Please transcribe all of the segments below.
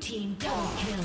Team double kill.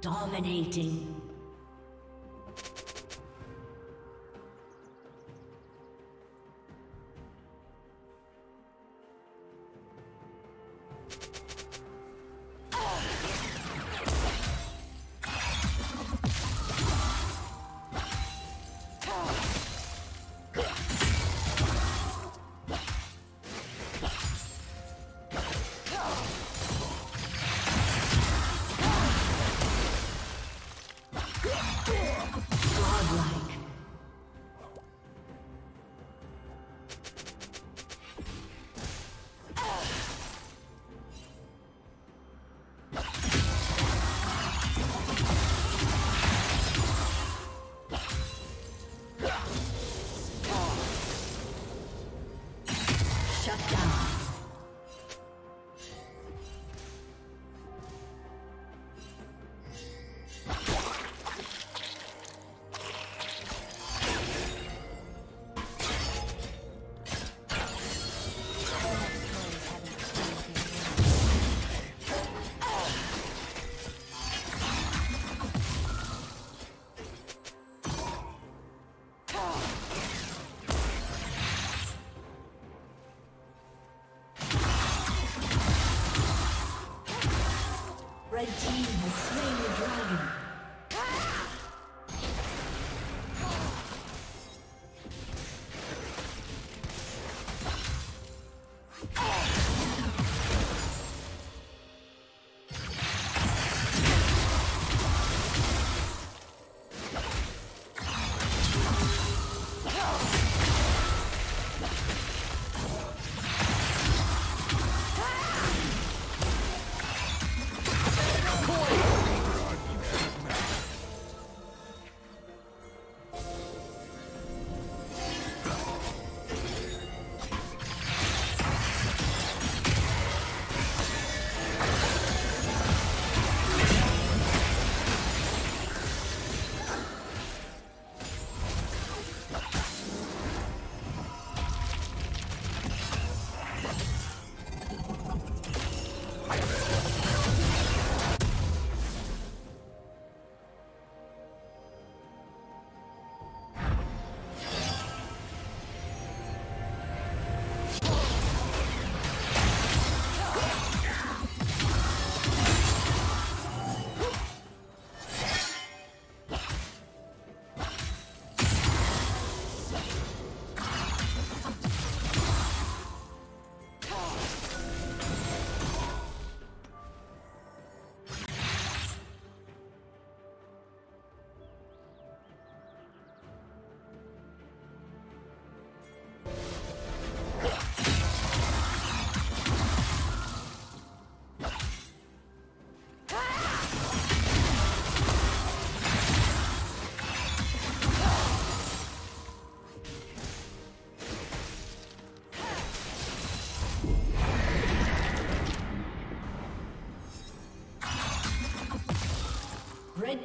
Dominating. The team has slain the dragon. Red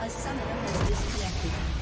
A summoner has disconnected.